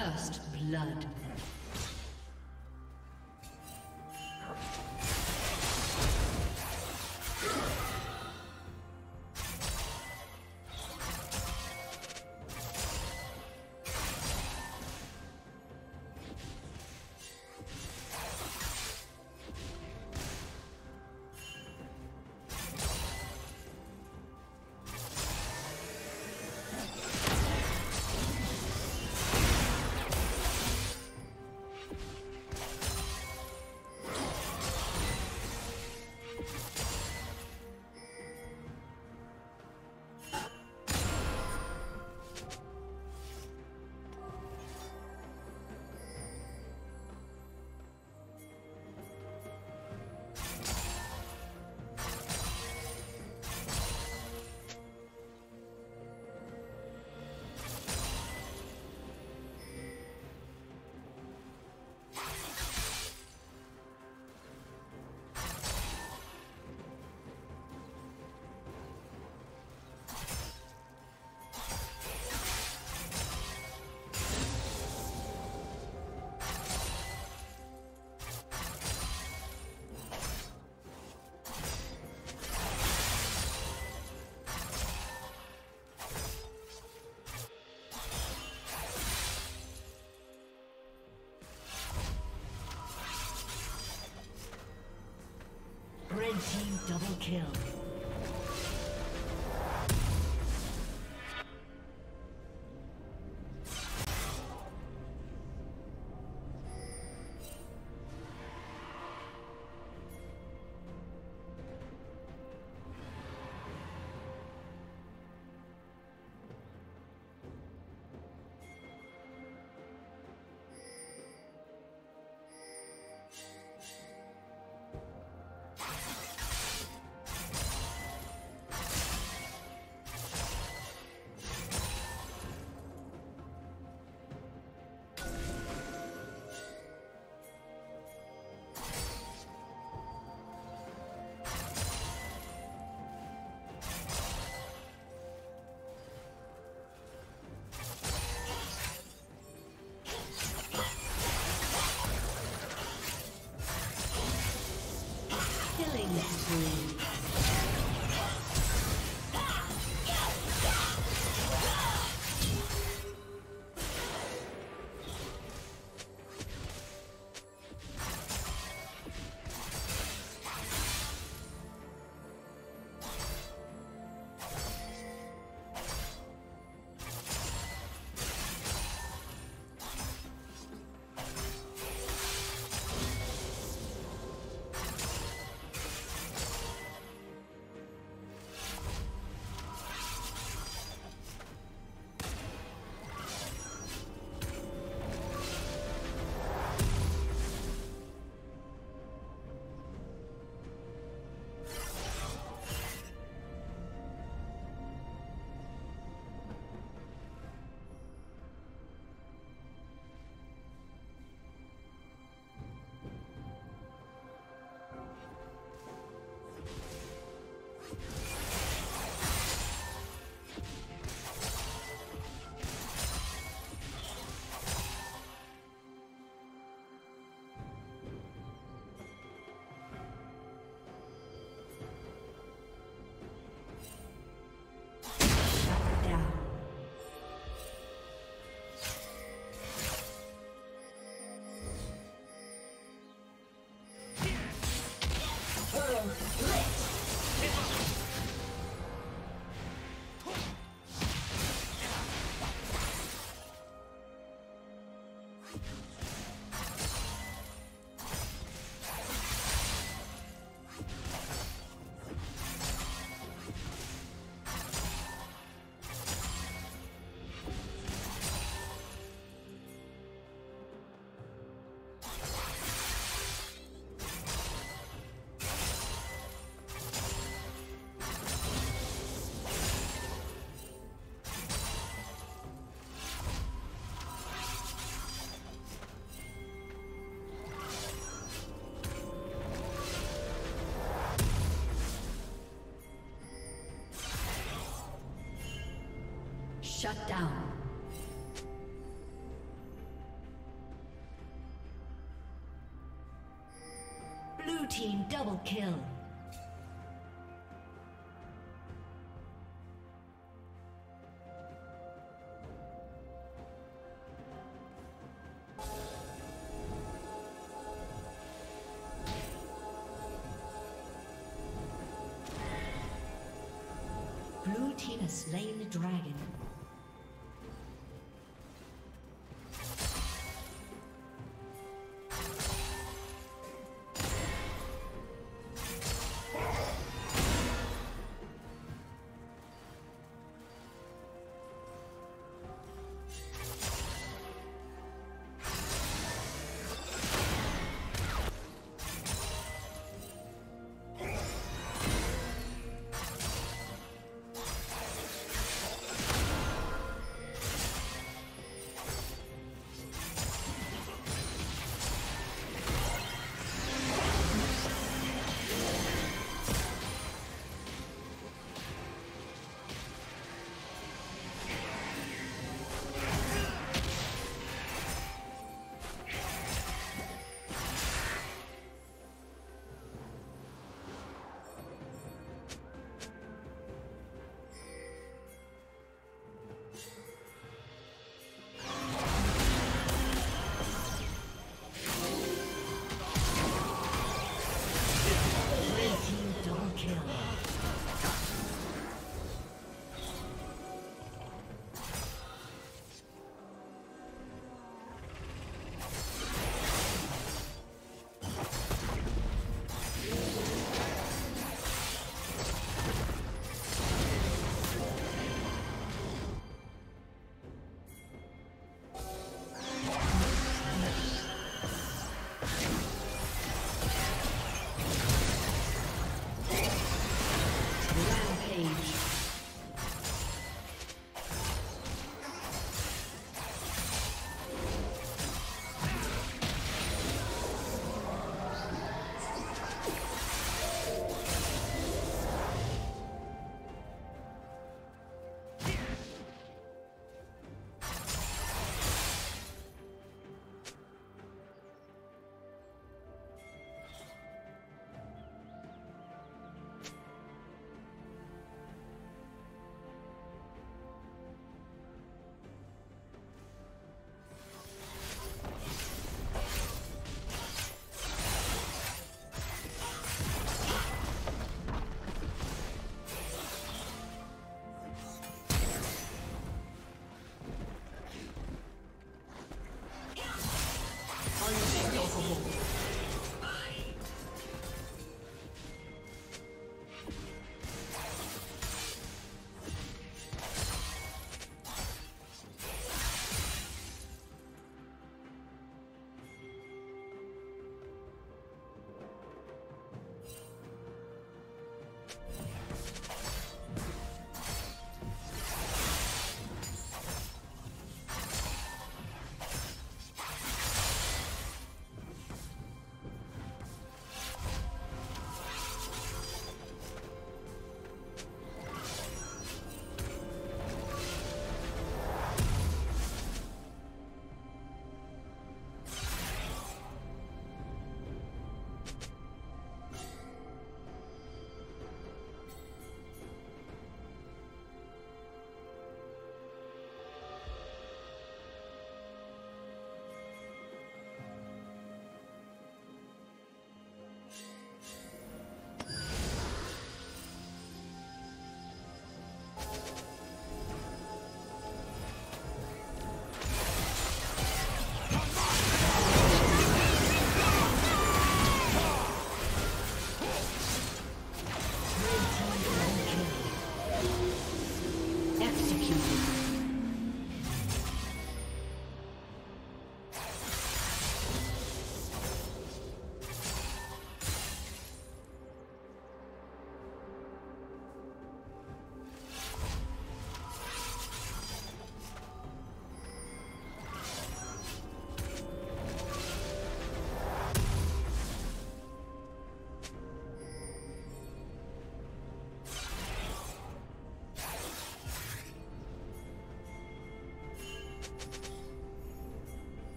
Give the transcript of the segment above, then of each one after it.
First blood. Red team double kill. Shut down. team double kill. Blue team has slain the dragon.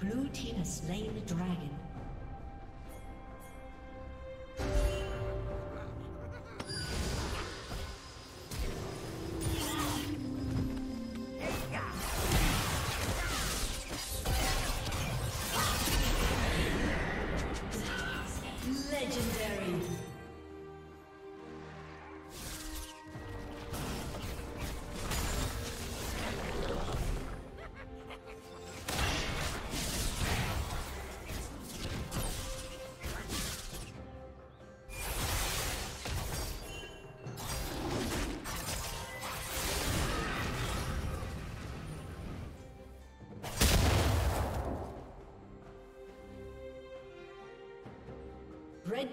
Blue team has slain the dragon. Red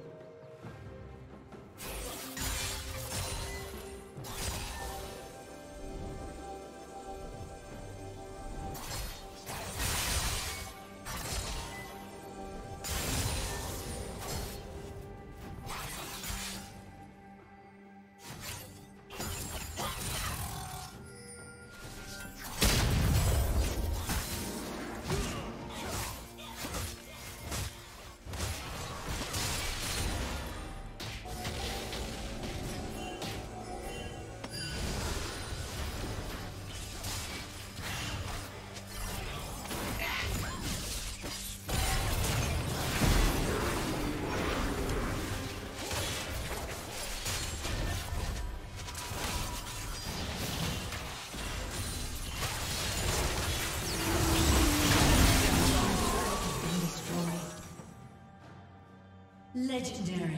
Legendary.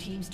team's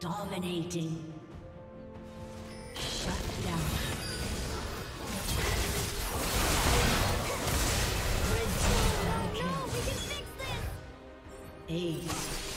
Dominating. Shut down. Red team. No, we can fix this. Ace.